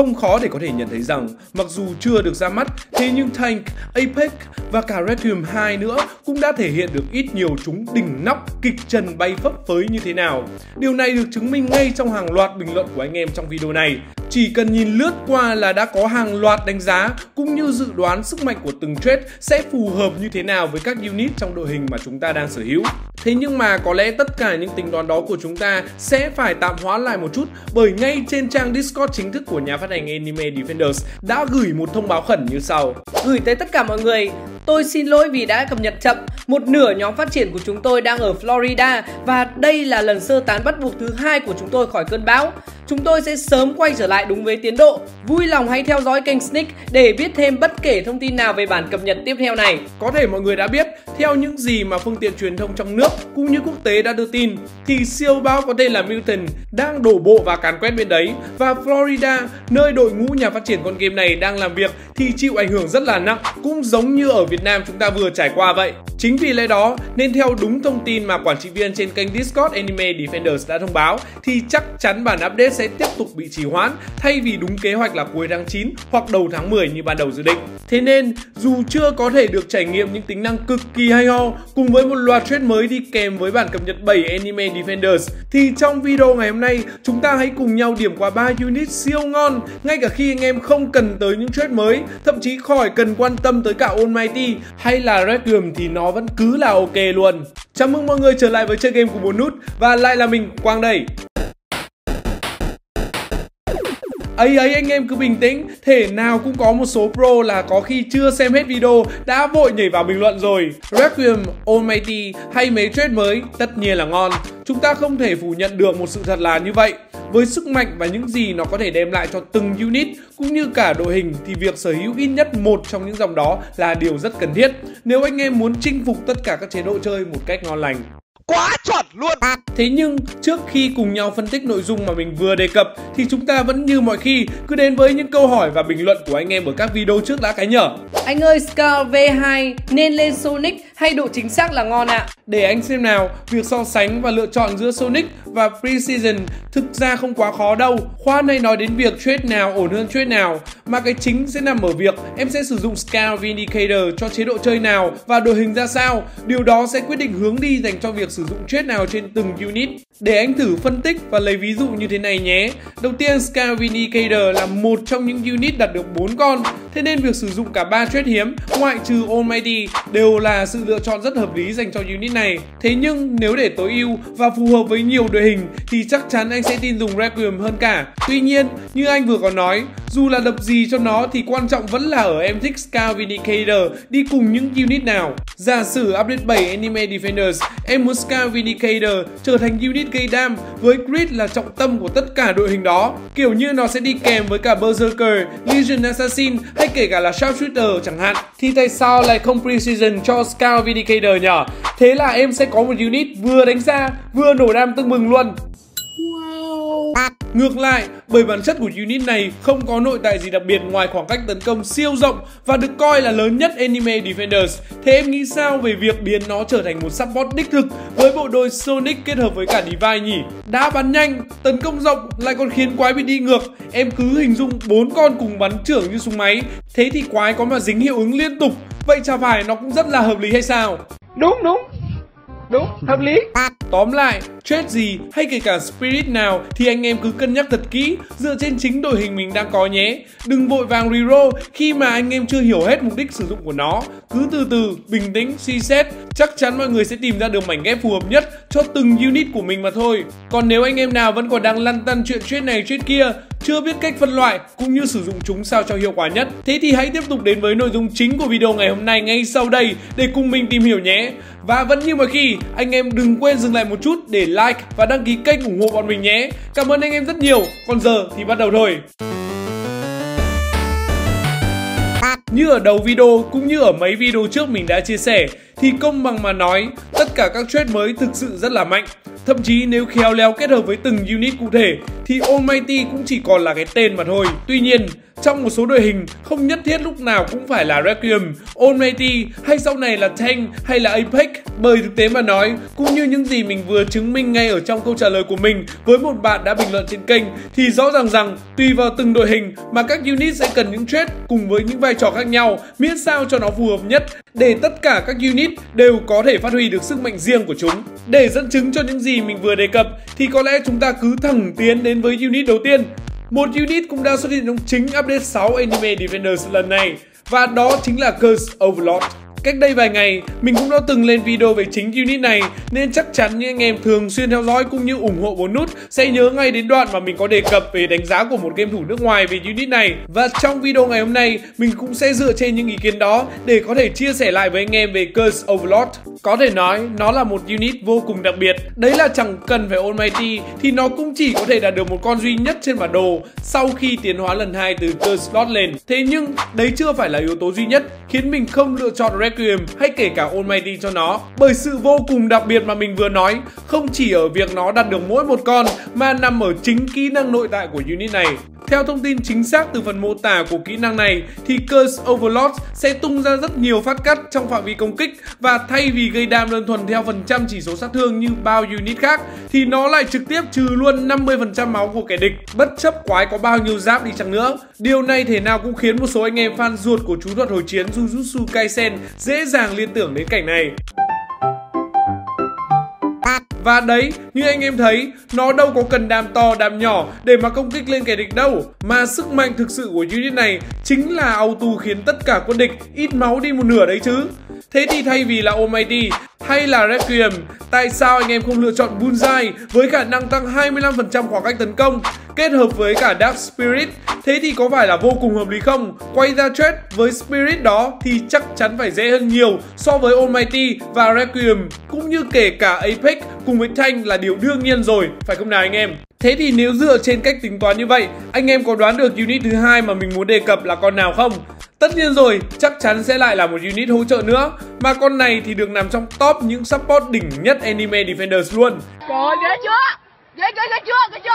Không khó để có thể nhận thấy rằng mặc dù chưa được ra mắt, thế nhưng Tank, Apex và cả Red team 2 nữa cũng đã thể hiện được ít nhiều chúng đỉnh nóc, kịch trần bay phấp phới như thế nào. Điều này được chứng minh ngay trong hàng loạt bình luận của anh em trong video này. Chỉ cần nhìn lướt qua là đã có hàng loạt đánh giá cũng như dự đoán sức mạnh của từng trait sẽ phù hợp như thế nào với các unit trong đội hình mà chúng ta đang sở hữu. Thế nhưng mà có lẽ tất cả những tính toán đó của chúng ta sẽ phải tạm hoãn lại một chút, bởi ngay trên trang Discord chính thức của nhà phát hành Anime Defenders đã gửi một thông báo khẩn như sau. Gửi tới tất cả mọi người, tôi xin lỗi vì đã cập nhật chậm. Một nửa nhóm phát triển của chúng tôi đang ở Florida và đây là lần sơ tán bắt buộc thứ 2 của chúng tôi khỏi cơn bão. Chúng tôi sẽ sớm quay trở lại đúng với tiến độ. Vui lòng hãy theo dõi kênh Snick để biết thêm bất kể thông tin nào về bản cập nhật tiếp theo này. Có thể mọi người đã biết, theo những gì mà phương tiện truyền thông trong nước cũng như quốc tế đã đưa tin, thì siêu bão có tên là Milton đang đổ bộ và càn quét bên đấy. Và Florida, nơi đội ngũ nhà phát triển con game này đang làm việc, thì chịu ảnh hưởng rất là nặng, cũng giống như ở Việt Nam chúng ta vừa trải qua vậy. Chính vì lẽ đó, nên theo đúng thông tin mà quản trị viên trên kênh Discord Anime Defenders đã thông báo, thì chắc chắn bản update sẽ tiếp tục bị trì hoãn, thay vì đúng kế hoạch là cuối tháng 9 hoặc đầu tháng 10 như ban đầu dự định. Thế nên, dù chưa có thể được trải nghiệm những tính năng cực kỳ hay ho cùng với một loạt trait mới đi kèm với bản cập nhật 7 Anime Defenders, thì trong video ngày hôm nay, chúng ta hãy cùng nhau điểm qua 3 unit siêu ngon, ngay cả khi anh em không cần tới những trait mới, thậm chí khỏi cần quan tâm tới cả Almighty hay là Requiem thì nó vẫn cứ là ok luôn. Chào mừng mọi người trở lại với chơi game của Bốn Nút và lại là mình Quang đây. Ấy anh em cứ bình tĩnh, thể nào cũng có một số pro là có khi chưa xem hết video đã vội nhảy vào bình luận rồi. Requiem, Almighty hay mấy trait mới tất nhiên là ngon. Chúng ta không thể phủ nhận được một sự thật là như vậy. Với sức mạnh và những gì nó có thể đem lại cho từng unit cũng như cả đội hình thì việc sở hữu ít nhất một trong những dòng đó là điều rất cần thiết nếu anh em muốn chinh phục tất cả các chế độ chơi một cách ngon lành. Quá chuẩn luôn! Thế nhưng trước khi cùng nhau phân tích nội dung mà mình vừa đề cập thì chúng ta vẫn như mọi khi cứ đến với những câu hỏi và bình luận của anh em ở các video trước đã cái nhở. Anh ơi, Scar V2 nên lên Sonic hay độ chính xác là ngon ạ? Để anh xem nào, việc so sánh và lựa chọn giữa Sonic và Pre-Season thực ra không quá khó đâu. Khoa này nói đến việc trade nào ổn hơn trade nào, mà cái chính sẽ nằm ở việc em sẽ sử dụng Scout Vindicator cho chế độ chơi nào và đội hình ra sao. Điều đó sẽ quyết định hướng đi dành cho việc sử dụng trade nào trên từng unit. Để anh thử phân tích và lấy ví dụ như thế này nhé. Đầu tiên, Scout Vindicator là một trong những unit đạt được 4 con, thế nên việc sử dụng cả 3 trade hiếm ngoại trừ Almighty đều là sự lựa chọn rất hợp lý dành cho unit này. Thế nhưng nếu để tối ưu và phù hợp với nhiều đội hình thì chắc chắn anh sẽ tin dùng Requiem hơn cả. Tuy nhiên, như anh vừa có nói, dù là đập gì cho nó thì quan trọng vẫn là ở em thích Scar Vindicator đi cùng những unit nào. Giả sử update 7 Anime Defenders, em muốn Scar Vindicator trở thành unit gây đam với Crit là trọng tâm của tất cả đội hình đó. Kiểu như nó sẽ đi kèm với cả berserker, legion, assassin hay kể cả là Sharp Shooter chẳng hạn. Thì tại sao lại không Pre-Season cho Scar Vindicator nhở? Thế là em sẽ có một unit vừa đánh ra vừa nổ đam tưng bừng luôn. Ngược lại, bởi bản chất của unit này không có nội tại gì đặc biệt ngoài khoảng cách tấn công siêu rộng và được coi là lớn nhất Anime Defenders. Thế em nghĩ sao về việc biến nó trở thành một support đích thực với bộ đôi Sonic kết hợp với cả Divine nhỉ? Đã bắn nhanh, tấn công rộng lại còn khiến quái bị đi ngược. Em cứ hình dung 4 con cùng bắn trưởng như súng máy, thế thì quái có mà dính hiệu ứng liên tục. Vậy chả phải nó cũng rất là hợp lý hay sao? Đúng, hợp lý. Tóm lại, trait gì hay kể cả spirit nào thì anh em cứ cân nhắc thật kỹ dựa trên chính đội hình mình đang có nhé. Đừng vội vàng reroll khi mà anh em chưa hiểu hết mục đích sử dụng của nó. Cứ từ từ, bình tĩnh, suy xét. Chắc chắn mọi người sẽ tìm ra được mảnh ghép phù hợp nhất cho từng unit của mình mà thôi. Còn nếu anh em nào vẫn còn đang lăn tăn chuyện trait này trait kia, chưa biết cách phân loại cũng như sử dụng chúng sao cho hiệu quả nhất, thế thì hãy tiếp tục đến với nội dung chính của video ngày hôm nay ngay sau đây để cùng mình tìm hiểu nhé. Và vẫn như mọi khi, anh em đừng quên dừng lại một chút để like và đăng ký kênh ủng hộ bọn mình nhé. Cảm ơn anh em rất nhiều. Còn giờ thì bắt đầu thôi. Như ở đầu video cũng như ở mấy video trước mình đã chia sẻ thì công bằng mà nói, tất cả các trait mới thực sự rất là mạnh. Thậm chí nếu khéo léo kết hợp với từng unit cụ thể thì Almighty cũng chỉ còn là cái tên mà thôi. Tuy nhiên, trong một số đội hình không nhất thiết lúc nào cũng phải là Requiem, Almighty hay sau này là Tank hay là Apex. Bởi thực tế mà nói, cũng như những gì mình vừa chứng minh ngay ở trong câu trả lời của mình với một bạn đã bình luận trên kênh, thì rõ ràng rằng tùy vào từng đội hình mà các unit sẽ cần những trait cùng với những vai trò khác nhau, miễn sao cho nó phù hợp nhất để tất cả các unit đều có thể phát huy được sức mạnh riêng của chúng. Để dẫn chứng cho những gì mình vừa đề cập thì có lẽ chúng ta cứ thẳng tiến đến với unit đầu tiên. Một unit cũng đã xuất hiện trong chính update 6 Anime Defenders lần này, và đó chính là Curse Overlord. Cách đây vài ngày, mình cũng đã từng lên video về chính unit này, nên chắc chắn những anh em thường xuyên theo dõi cũng như ủng hộ 4nút sẽ nhớ ngay đến đoạn mà mình có đề cập về đánh giá của một game thủ nước ngoài về unit này. Và trong video ngày hôm nay, mình cũng sẽ dựa trên những ý kiến đó để có thể chia sẻ lại với anh em về Curse Overlord. Có thể nói, nó là một unit vô cùng đặc biệt. Đấy là chẳng cần phải Almighty thì nó cũng chỉ có thể đạt được một con duy nhất trên bản đồ sau khi tiến hóa lần 2 từ Curse Lord lên. Thế nhưng, đấy chưa phải là yếu tố duy nhất khiến mình không lựa chọn Requiem hay kể cả Almighty cho nó. Bởi sự vô cùng đặc biệt mà mình vừa nói, không chỉ ở việc nó đạt được mỗi một con mà nằm ở chính kỹ năng nội tại của unit này. Theo thông tin chính xác từ phần mô tả của kỹ năng này thì Curse Overlord sẽ tung ra rất nhiều phát cắt trong phạm vi công kích, và thay vì gây đam đơn thuần theo phần trăm chỉ số sát thương như bao unit khác thì nó lại trực tiếp trừ luôn 50% máu của kẻ địch, bất chấp quái có bao nhiêu giáp đi chăng nữa. Điều này thể nào cũng khiến một số anh em fan ruột của chú thuật hồi chiến Jujutsu Kaisen dễ dàng liên tưởng đến cảnh này. Và đấy, như anh em thấy, nó đâu có cần đam to đam nhỏ để mà công kích lên kẻ địch đâu. Mà sức mạnh thực sự của unit này chính là auto khiến tất cả quân địch ít máu đi một nửa đấy chứ. Thế thì thay vì là Almighty hay là Requiem, tại sao anh em không lựa chọn Bonsai với khả năng tăng 25% khoảng cách tấn công kết hợp với cả Dark Spirit? Thế thì có phải là vô cùng hợp lý không? Quay ra trade với Spirit đó thì chắc chắn phải dễ hơn nhiều so với Almighty và Requiem, cũng như kể cả Apex cùng với Tank là điều đương nhiên rồi, phải không nào anh em? Thế thì nếu dựa trên cách tính toán như vậy, anh em có đoán được unit thứ hai mà mình muốn đề cập là con nào không? Tất nhiên rồi, chắc chắn sẽ lại là một unit hỗ trợ nữa, mà con này thì được nằm trong top những support đỉnh nhất Anime Defenders luôn. Trời ơi, dễ chưa? Dễ chưa?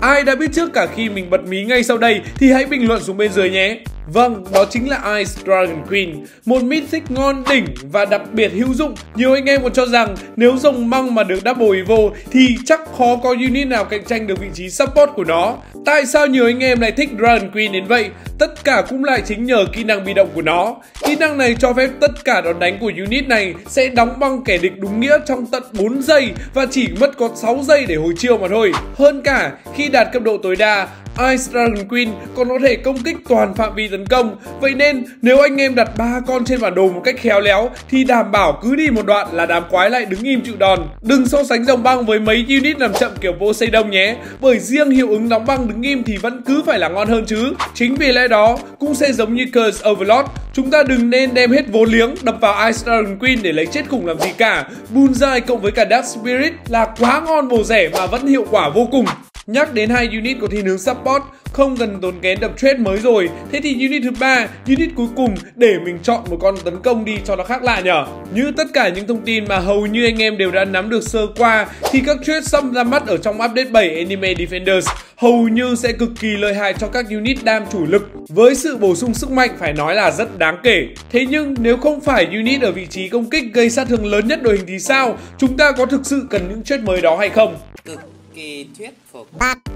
Ai đã biết trước cả khi mình bật mí ngay sau đây thì hãy bình luận xuống bên dưới nhé. Vâng, đó chính là Ice Dragon Queen, một mythic ngon đỉnh và đặc biệt hữu dụng. Nhiều anh em còn cho rằng nếu rồng măng mà được double evil thì chắc khó có unit nào cạnh tranh được vị trí support của nó. Tại sao nhiều anh em lại thích Dragon Queen đến vậy? Tất cả cũng lại chính nhờ kỹ năng bị động của nó. Kỹ năng này cho phép tất cả đòn đánh của unit này sẽ đóng băng kẻ địch đúng nghĩa trong tận 4 giây và chỉ mất có 6 giây để hồi chiêu mà thôi. Hơn cả, khi đạt cấp độ tối đa, Ice Dragon Queen còn có thể công kích toàn phạm vi tấn công. Vậy nên nếu anh em đặt 3 con trên bản đồ một cách khéo léo thì đảm bảo cứ đi một đoạn là đám quái lại đứng im chịu đòn. Đừng so sánh dòng băng với mấy unit làm chậm kiểu Poseidon nhé, bởi riêng hiệu ứng đóng băng đứng im thì vẫn cứ phải là ngon hơn chứ. Chính vì lẽ đó cũng sẽ giống như Curse Overlord, chúng ta đừng nên đem hết vốn liếng đập vào Ice Dragon Queen để lấy chết khủng làm gì cả. Bonsai cộng với cả Dark Spirit là quá ngon bổ rẻ mà vẫn hiệu quả vô cùng. Nhắc đến hai unit có thiên hướng support, không cần tốn kém đập trade mới rồi. Thế thì unit thứ 3, unit cuối cùng, để mình chọn một con tấn công đi cho nó khác lạ nhở. Như tất cả những thông tin mà hầu như anh em đều đã nắm được sơ qua thì các trade sắp ra mắt ở trong update 7 Anime Defenders hầu như sẽ cực kỳ lợi hại cho các unit đam chủ lực, với sự bổ sung sức mạnh phải nói là rất đáng kể. Thế nhưng nếu không phải unit ở vị trí công kích gây sát thương lớn nhất đội hình thì sao? Chúng ta có thực sự cần những trade mới đó hay không?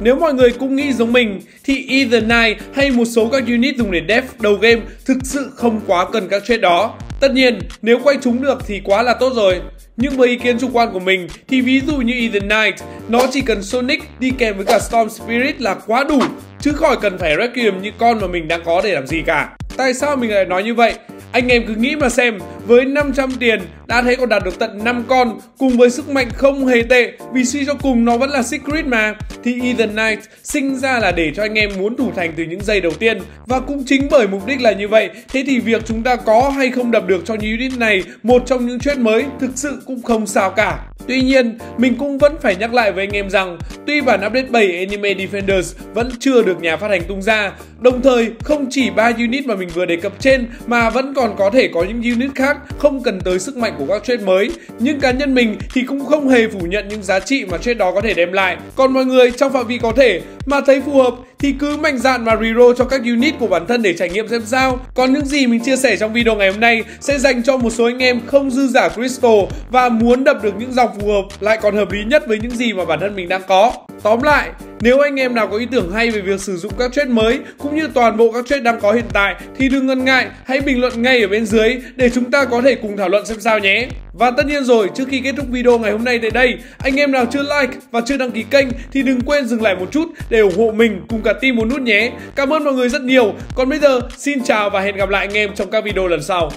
Nếu mọi người cũng nghĩ giống mình thì Either Knight hay một số các unit dùng để def đầu game thực sự không quá cần các trait đó. Tất nhiên nếu quay trúng được thì quá là tốt rồi. Nhưng với ý kiến chủ quan của mình thì ví dụ như Ethan Knights, nó chỉ cần Sonic đi kèm với cả Storm Spirit là quá đủ, chứ khỏi cần phải Requiem như con mà mình đang có để làm gì cả. Tại sao mình lại nói như vậy? Anh em cứ nghĩ mà xem, Với 500 tiền, đã thấy còn đạt được tận 5 con, cùng với sức mạnh không hề tệ, vì suy cho cùng nó vẫn là Secret mà. Thì Ethan Knights sinh ra là để cho anh em muốn thủ thành từ những giây đầu tiên, và cũng chính bởi mục đích là như vậy, thế thì việc chúng ta có hay không đập được cho unit này một trong những trait mới thực sự cũng không sao cả. Tuy nhiên, mình cũng vẫn phải nhắc lại với anh em rằng, tuy bản update 7 Anime Defenders vẫn chưa được nhà phát hành tung ra, đồng thời không chỉ 3 unit mà mình vừa đề cập trên mà vẫn còn có thể có những unit khác không cần tới sức mạnh của các trait mới. Nhưng cá nhân mình thì cũng không hề phủ nhận những giá trị mà trait đó có thể đem lại. Còn mọi người trong phạm vi có thể mà thấy phù hợp thì cứ mạnh dạn mà reroll cho các unit của bản thân để trải nghiệm xem sao. Còn những gì mình chia sẻ trong video ngày hôm nay sẽ dành cho một số anh em không dư giả crystal và muốn đập được những dòng phù hợp lại còn hợp lý nhất với những gì mà bản thân mình đang có. Tóm lại, nếu anh em nào có ý tưởng hay về việc sử dụng các trait mới cũng như toàn bộ các trait đang có hiện tại thì đừng ngần ngại, hãy bình luận ngay ở bên dưới để chúng ta có thể cùng thảo luận xem sao nhé. Và tất nhiên rồi, trước khi kết thúc video ngày hôm nay tại đây, anh em nào chưa like và chưa đăng ký kênh thì đừng quên dừng lại một chút để ủng hộ mình cùng cả team một nút nhé. Cảm ơn mọi người rất nhiều. Còn bây giờ, xin chào và hẹn gặp lại anh em trong các video lần sau.